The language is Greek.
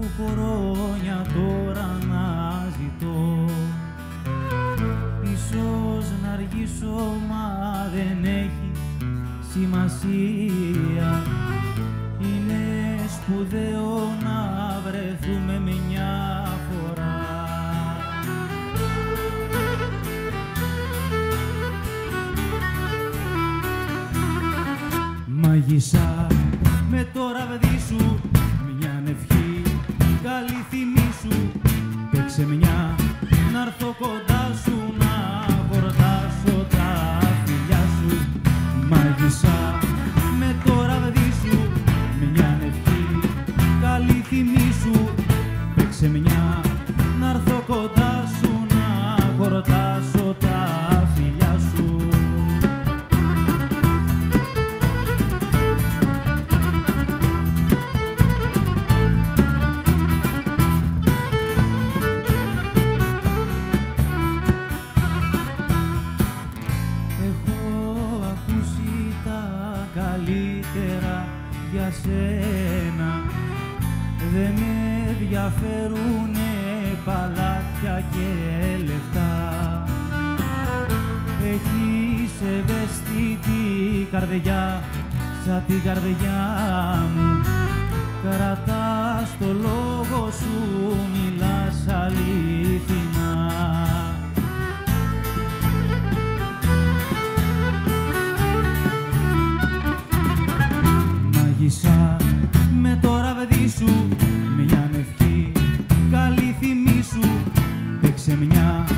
που χρόνια τώρα να ζητώ. Ίσως να αργήσω, μα δεν έχει σημασία. Είναι σπουδαίο να βρεθούμε μια φορά. Μάγισσα με το ραβδί σου, μια ευχή, καλή θυμή σου. Παίξε μια να έρθω κοντά σου, να φορτάσω τα φιλιά σου. Μάγισσα με το ραβδί σου, μια ευχή, καλή θυμή σου. Παίξε μια να έρθω κοντά σου, να φορτάσω τα φιλιά σου. Για σένα δεν με ενδιαφέρουνε παλάτια και λεφτά. Έχεις ευαίσθητη καρδιά, σαν την καρδιά μου. Κρατάς το λόγο σου, μιλάς αληθινά. Με το ραβδί σου, μια ευχή, καλή θυμή σου, παίξε μια